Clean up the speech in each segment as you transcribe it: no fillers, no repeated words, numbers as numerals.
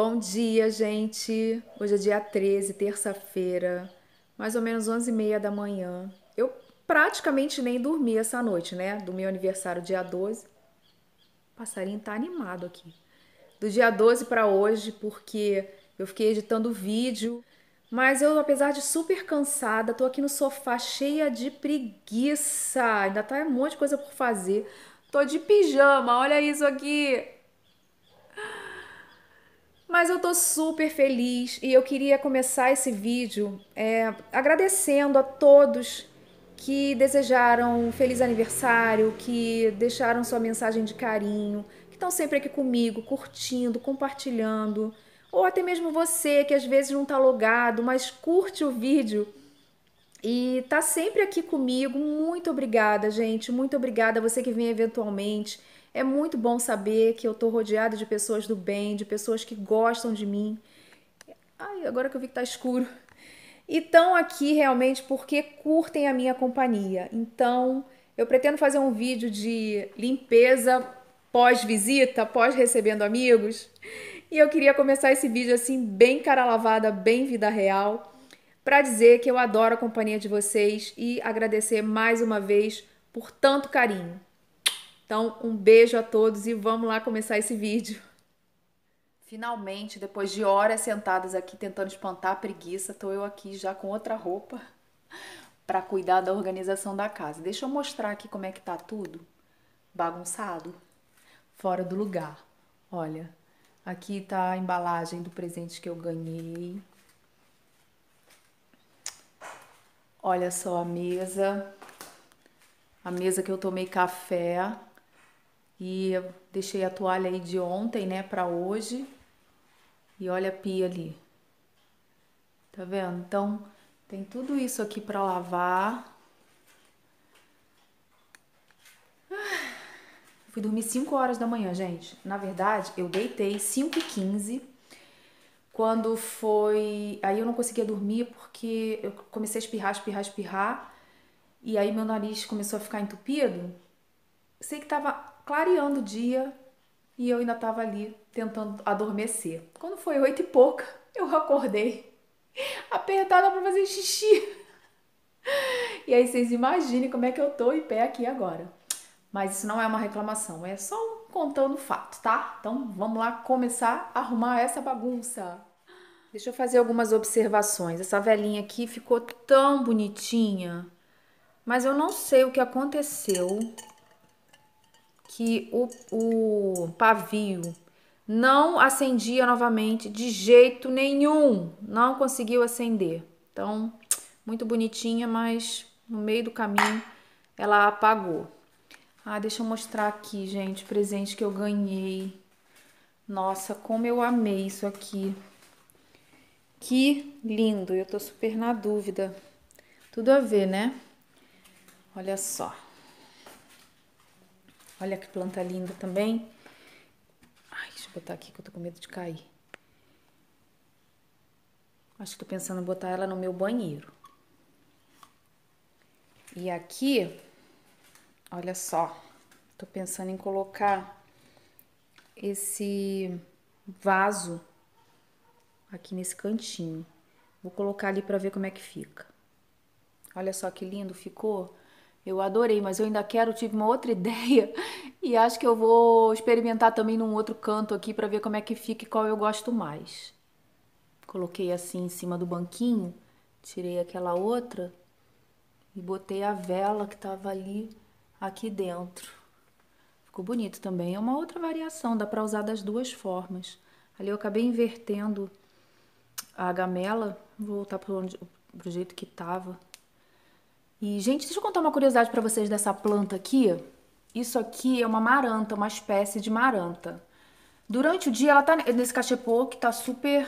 Bom dia, gente! Hoje é dia 13, terça-feira, mais ou menos 11h30 da manhã. Eu praticamente nem dormi essa noite, né? Do meu aniversário, dia 12. O passarinho tá animado aqui. Do dia 12 para hoje, porque eu fiquei editando vídeo. Mas eu, apesar de super cansada, tô aqui no sofá cheia de preguiça. Ainda tá um monte de coisa por fazer. Tô de pijama, olha isso aqui. Mas eu tô super feliz e eu queria começar esse vídeo agradecendo a todos que desejaram um feliz aniversário, que deixaram sua mensagem de carinho, que estão sempre aqui comigo, curtindo, compartilhando. Ou até mesmo você, que às vezes não tá logado, mas curte o vídeo e tá sempre aqui comigo. Muito obrigada, gente. Muito obrigada a você que vem eventualmente. É muito bom saber que eu tô rodeada de pessoas do bem, de pessoas que gostam de mim. Ai, agora que eu vi que tá escuro. E estão aqui realmente porque curtem a minha companhia. Então, eu pretendo fazer um vídeo de limpeza pós-visita, pós-recebendo amigos. E eu queria começar esse vídeo assim, bem cara lavada, bem vida real, para dizer que eu adoro a companhia de vocês e agradecer mais uma vez por tanto carinho. Então, um beijo a todos e vamos lá começar esse vídeo. Finalmente, depois de horas sentadas aqui tentando espantar a preguiça, tô eu aqui já com outra roupa para cuidar da organização da casa. Deixa eu mostrar aqui como é que tá tudo bagunçado, fora do lugar. Olha, aqui tá a embalagem do presente que eu ganhei. Olha só a mesa que eu tomei café e eu deixei a toalha aí de ontem, né, pra hoje. E olha a pia ali, tá vendo? Então tem tudo isso aqui pra lavar. Fui dormir 5 horas da manhã, gente. Na verdade, eu deitei 5h15. Quando foi... Aí eu não conseguia dormir porque eu comecei a espirrar. E aí meu nariz começou a ficar entupido. Sei que tava clareando o dia e eu ainda tava ali tentando adormecer. Quando foi 8 e pouca, eu acordei apertada pra fazer xixi. E aí vocês imaginem como é que eu tô em pé aqui agora. Mas isso não é uma reclamação, é só contando o fato, tá? Então vamos lá começar a arrumar essa bagunça. Deixa eu fazer algumas observações. Essa velhinha aqui ficou tão bonitinha, mas eu não sei o que aconteceu que o pavio não acendia novamente de jeito nenhum. Não conseguiu acender. Então, muito bonitinha, mas no meio do caminho ela apagou. Ah, deixa eu mostrar aqui, gente, o presente que eu ganhei. Nossa, como eu amei isso aqui. Que lindo, eu tô super na dúvida. Tudo a ver, né? Olha só. Olha que planta linda também. Ai, deixa eu botar aqui que eu tô com medo de cair. Acho que tô pensando em botar ela no meu banheiro. E aqui... Olha só, tô pensando em colocar esse vaso aqui nesse cantinho. Vou colocar ali pra ver como é que fica. Olha só que lindo ficou. Eu adorei, mas eu ainda quero, tive uma outra ideia e acho que eu vou experimentar também num outro canto aqui pra ver como é que fica e qual eu gosto mais. Coloquei assim em cima do banquinho, tirei aquela outra e botei a vela que tava ali aqui dentro. Ficou bonito também. É uma outra variação, dá pra usar das duas formas. Ali eu acabei invertendo a gamela. Vou voltar pro jeito que tava. E, gente, deixa eu contar uma curiosidade pra vocês dessa planta aqui. Isso aqui é uma maranta, uma espécie de maranta. Durante o dia ela tá nesse cachepô que tá super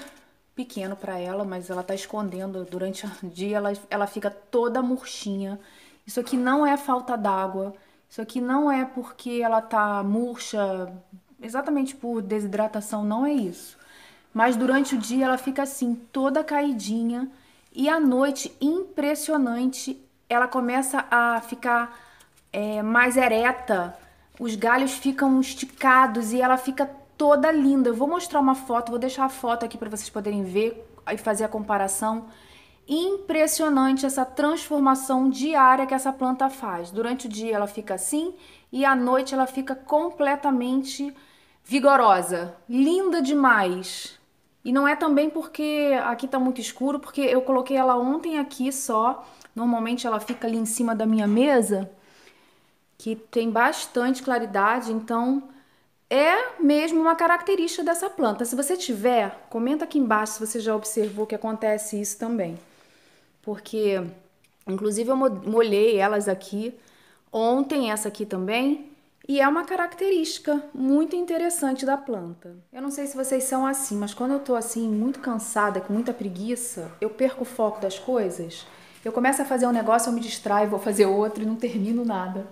pequeno pra ela, mas ela tá escondendo. Durante o dia ela fica toda murchinha. Isso aqui não é falta d'água, isso aqui não é porque ela tá murcha, exatamente por desidratação, não é isso. Mas durante o dia ela fica assim, toda caidinha, e à noite, impressionante, ela começa a ficar mais ereta, os galhos ficam esticados e ela fica toda linda. Eu vou mostrar uma foto, vou deixar a foto aqui para vocês poderem ver e fazer a comparação. Impressionante essa transformação diária que essa planta faz. Durante o dia ela fica assim e à noite ela fica completamente vigorosa. Linda demais! E não é também porque aqui tá muito escuro, porque eu coloquei ela ontem aqui só. Normalmente ela fica ali em cima da minha mesa, que tem bastante claridade, então é mesmo uma característica dessa planta. Se você tiver, comenta aqui embaixo se você já observou que acontece isso também. Porque, inclusive, eu molhei elas aqui ontem, essa aqui também, e é uma característica muito interessante da planta. Eu não sei se vocês são assim, mas quando eu tô assim, muito cansada, com muita preguiça, eu perco o foco das coisas, eu começo a fazer um negócio, eu me distraio, vou fazer outro e não termino nada.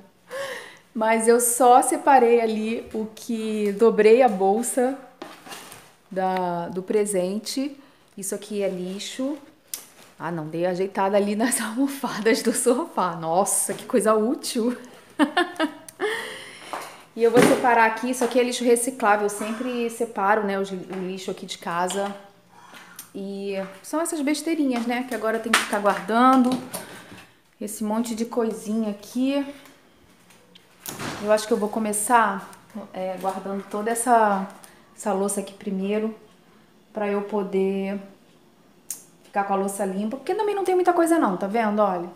Mas eu só separei ali o que dobrei a bolsa do presente. Isso aqui é lixo. Ah, não, dei ajeitada ali nas almofadas do sofá. Nossa, que coisa útil. E eu vou separar aqui, isso aqui é lixo reciclável. Eu sempre separo, né, o lixo aqui de casa. E são essas besteirinhas, né, que agora tem que ficar guardando. Esse monte de coisinha aqui. Eu acho que eu vou começar guardando toda essa louça aqui primeiro, pra eu poder ficar com a louça limpa, porque também não tem muita coisa não, tá vendo? Olha,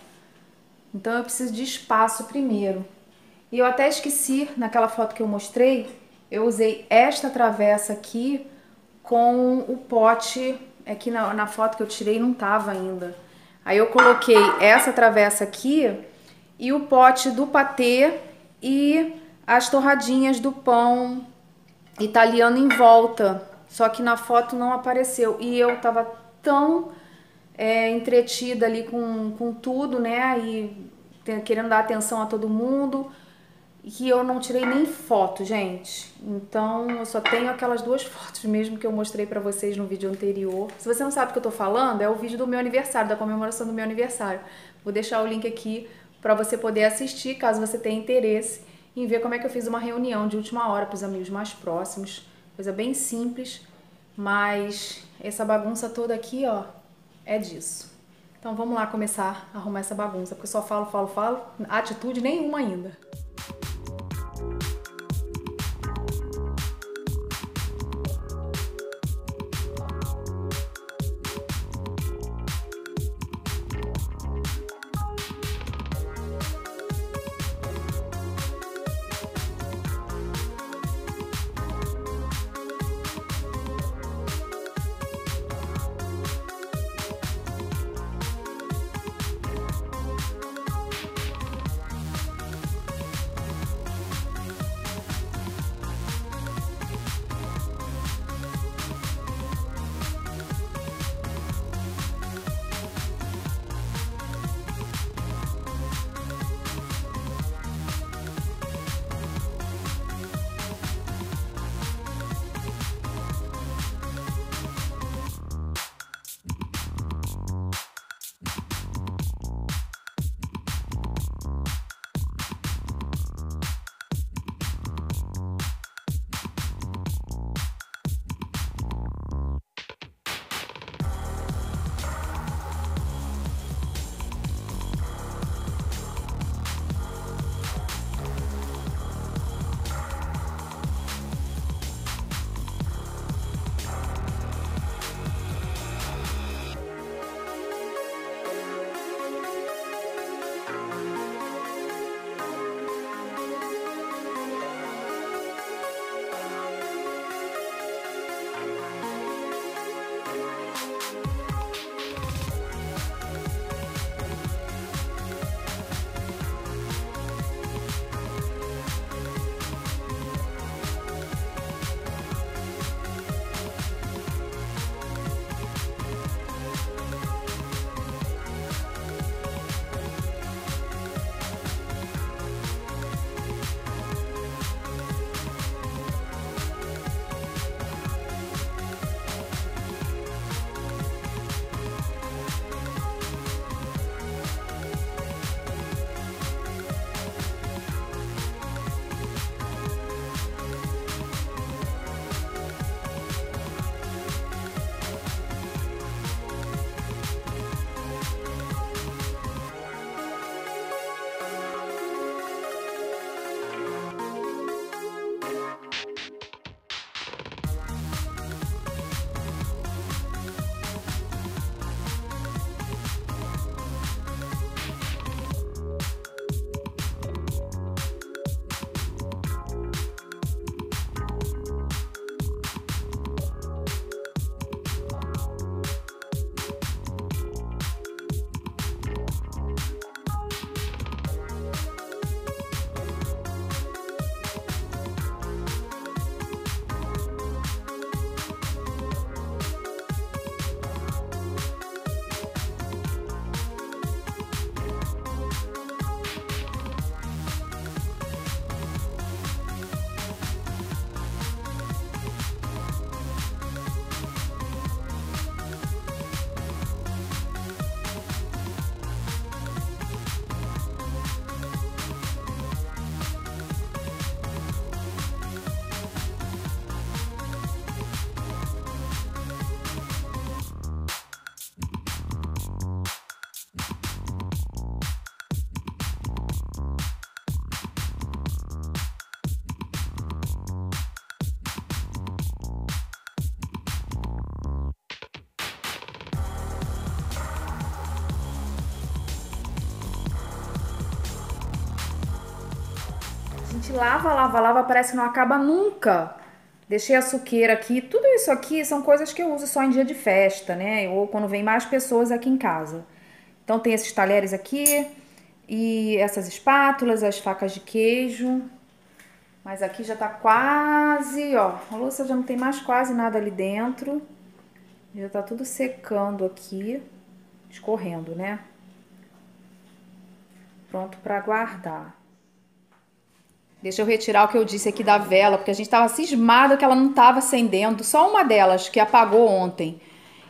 então eu preciso de espaço primeiro. E eu até esqueci, naquela foto que eu mostrei, eu usei esta travessa aqui com o pote, aqui na foto que eu tirei não tava ainda. Aí eu coloquei essa travessa aqui e o pote do patê, e as torradinhas do pão italiano em volta, só que na foto não apareceu. E eu tava tão entretida ali com tudo, né, e querendo dar atenção a todo mundo, que eu não tirei nem foto, gente. Então eu só tenho aquelas duas fotos mesmo que eu mostrei pra vocês no vídeo anterior. Se você não sabe o que eu tô falando, é o vídeo do meu aniversário, da comemoração do meu aniversário. Vou deixar o link aqui para você poder assistir, caso você tenha interesse em ver como é que eu fiz uma reunião de última hora para os amigos mais próximos. Coisa bem simples, mas essa bagunça toda aqui, ó, é disso. Então vamos lá começar a arrumar essa bagunça, porque eu só falo, atitude nenhuma ainda. gente lava, lava, lava, parece que não acaba nunca. Deixei açuqueira aqui, tudo isso aqui são coisas que eu uso só em dia de festa, né? Ou quando vem mais pessoas aqui em casa. Então tem esses talheres aqui e essas espátulas, as facas de queijo. Mas aqui já tá quase, ó, a louça já não tem mais quase nada ali dentro. Já tá tudo secando aqui, escorrendo, né? Pronto pra guardar. Deixa eu retirar o que eu disse aqui da vela, porque a gente tava cismado que ela não tava acendendo. Só uma delas, que apagou ontem.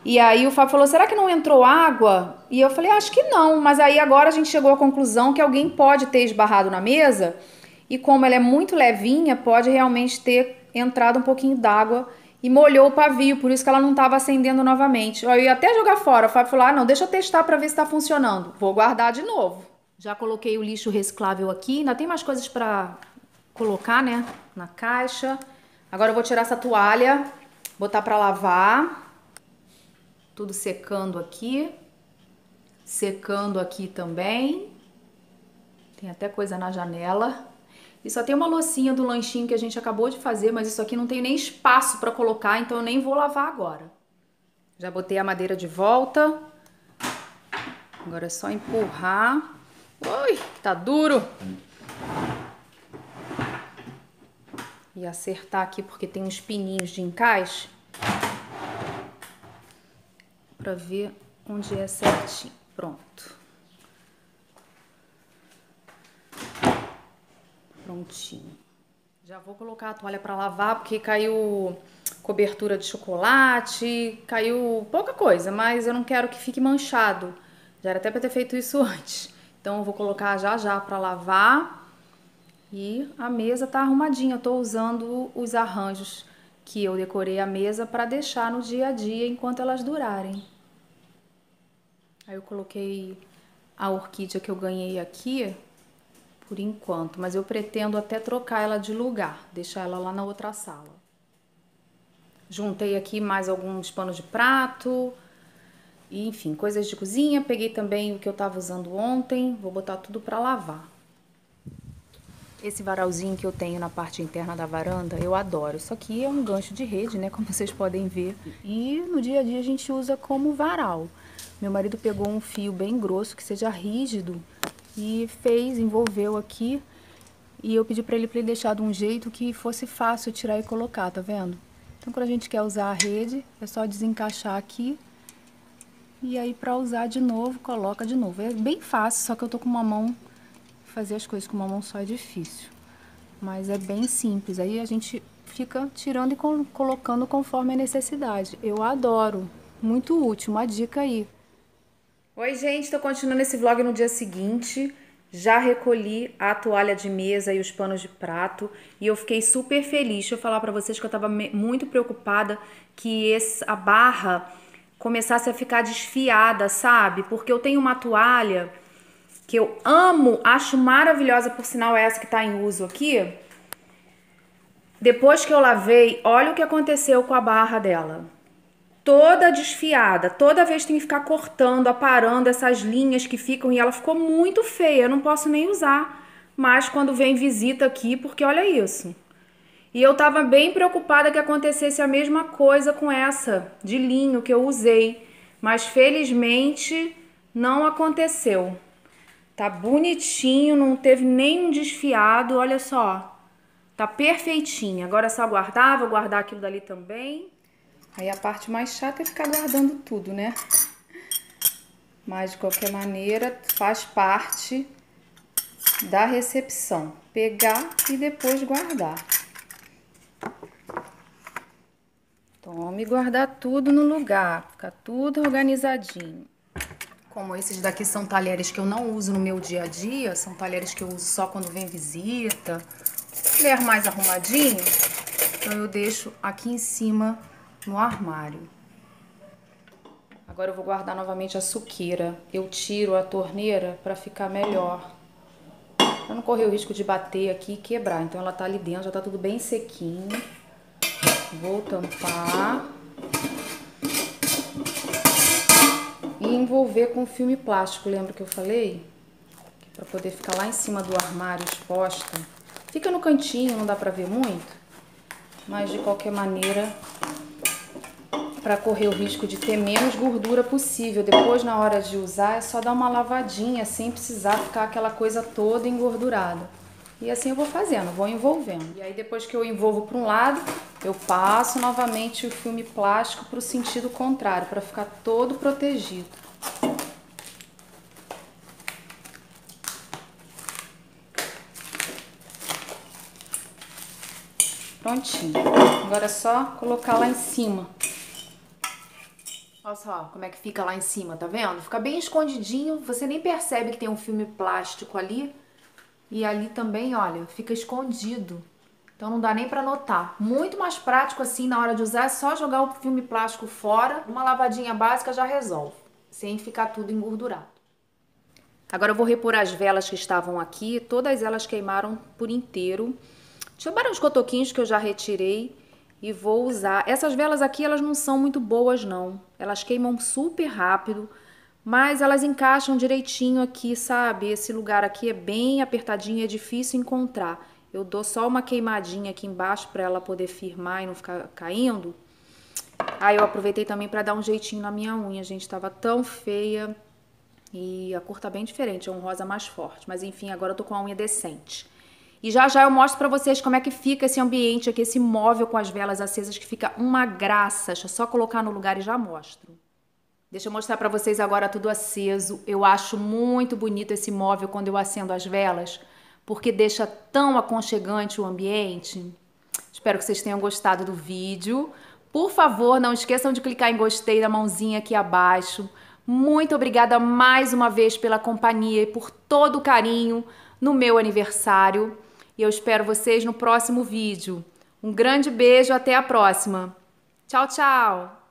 E aí o Fábio falou, será que não entrou água? E eu falei, acho que não. Mas aí agora a gente chegou à conclusão que alguém pode ter esbarrado na mesa. E como ela é muito levinha, pode realmente ter entrado um pouquinho d'água e molhou o pavio, por isso que ela não estava acendendo novamente. Eu ia até jogar fora, o Fábio falou, ah não, deixa eu testar para ver se está funcionando. Vou guardar de novo. Já coloquei o lixo reciclável aqui, ainda tem mais coisas para colocar, né, na caixa. Agora eu vou tirar essa toalha, botar para lavar. Tudo secando aqui também. Tem até coisa na janela. E só tem uma loucinha do lanchinho que a gente acabou de fazer, mas isso aqui não tem nem espaço pra colocar, então eu nem vou lavar agora. Já botei a madeira de volta. Agora é só empurrar. Ui, tá duro! E acertar aqui porque tem uns pininhos de encaixe. Pra ver onde é certinho. Pronto. Prontinho. Já vou colocar a toalha para lavar, porque caiu cobertura de chocolate, caiu pouca coisa, mas eu não quero que fique manchado. Já era até para ter feito isso antes. Então eu vou colocar já já para lavar. E a mesa tá arrumadinha. Eu tô usando os arranjos que eu decorei a mesa para deixar no dia a dia enquanto elas durarem. Aí eu coloquei a orquídea que eu ganhei aqui. Por enquanto, mas eu pretendo até trocar ela de lugar, deixar ela lá na outra sala. Juntei aqui mais alguns panos de prato, e, enfim, coisas de cozinha. Peguei também o que eu tava usando ontem, vou botar tudo pra lavar. Esse varalzinho que eu tenho na parte interna da varanda, eu adoro. Isso aqui é um gancho de rede, né, como vocês podem ver. E no dia a dia a gente usa como varal. Meu marido pegou um fio bem grosso, que seja rígido, e fez, envolveu aqui, e eu pedi pra ele deixar de um jeito que fosse fácil tirar e colocar, tá vendo? Então quando a gente quer usar a rede, é só desencaixar aqui, e aí pra usar de novo, coloca de novo. É bem fácil, só que eu tô com uma mão, fazer as coisas com uma mão só é difícil. Mas é bem simples, aí a gente fica tirando e colocando conforme a necessidade. Eu adoro, muito útil, uma dica aí. Oi gente, tô continuando esse vlog no dia seguinte, já recolhi a toalha de mesa e os panos de prato e eu fiquei super feliz. Deixa eu falar pra vocês que eu tava muito preocupada que a barra começasse a ficar desfiada, sabe? Porque eu tenho uma toalha que eu amo, acho maravilhosa, por sinal é essa que tá em uso aqui. Depois que eu lavei, olha o que aconteceu com a barra dela. Toda desfiada, toda vez tem que ficar cortando, aparando essas linhas que ficam e ela ficou muito feia, eu não posso nem usar mais quando vem visita aqui, porque olha isso. E eu tava bem preocupada que acontecesse a mesma coisa com essa de linho que eu usei, mas felizmente não aconteceu. Tá bonitinho, não teve nenhum desfiado, olha só, tá perfeitinho. Agora é só guardar, vou guardar aquilo dali também. Aí a parte mais chata é ficar guardando tudo, né? Mas de qualquer maneira faz parte da recepção. Pegar e depois guardar. Tome, guardar tudo no lugar. Fica tudo organizadinho. Como esses daqui são talheres que eu não uso no meu dia a dia, são talheres que eu uso só quando vem visita. Se der mais arrumadinho, então eu deixo aqui em cima no armário. Agora eu vou guardar novamente a suqueira. Eu tiro a torneira para ficar melhor, para não correr o risco de bater aqui e quebrar. Então ela tá ali dentro, já tá tudo bem sequinho. Vou tampar e envolver com filme plástico. Lembra que eu falei? Para poder ficar lá em cima do armário exposta. Fica no cantinho, não dá pra ver muito, mas de qualquer maneira, pra correr o risco de ter menos gordura possível. Depois, na hora de usar, é só dar uma lavadinha, sem precisar ficar aquela coisa toda engordurada. E assim eu vou fazendo, vou envolvendo. E aí depois que eu envolvo para um lado, eu passo novamente o filme plástico para o sentido contrário, para ficar todo protegido. Prontinho. Agora é só colocar lá em cima. Olha só como é que fica lá em cima, tá vendo? Fica bem escondidinho, você nem percebe que tem um filme plástico ali. E ali também, olha, fica escondido. Então não dá nem pra notar. Muito mais prático assim na hora de usar, é só jogar o filme plástico fora. Uma lavadinha básica já resolve, sem ficar tudo engordurado. Agora eu vou repor as velas que estavam aqui. Todas elas queimaram por inteiro. Sobraram uns cotoquinhos que eu já retirei e vou usar. Essas velas aqui, elas não são muito boas não. Elas queimam super rápido. Mas elas encaixam direitinho aqui, sabe? Esse lugar aqui é bem apertadinho, é difícil encontrar. Eu dou só uma queimadinha aqui embaixo para ela poder firmar e não ficar caindo. Aí eu aproveitei também para dar um jeitinho na minha unha, gente. Tava tão feia e a cor tá bem diferente, é um rosa mais forte. Mas enfim, agora eu tô com a unha decente. E já já eu mostro pra vocês como é que fica esse ambiente aqui, esse móvel com as velas acesas, que fica uma graça. Deixa eu só colocar no lugar e já mostro. Deixa eu mostrar pra vocês agora tudo aceso. Eu acho muito bonito esse móvel quando eu acendo as velas, porque deixa tão aconchegante o ambiente. Espero que vocês tenham gostado do vídeo. Por favor, não esqueçam de clicar em gostei da mãozinha aqui abaixo. Muito obrigada mais uma vez pela companhia e por todo o carinho no meu aniversário. E eu espero vocês no próximo vídeo. Um grande beijo, até a próxima. Tchau, tchau!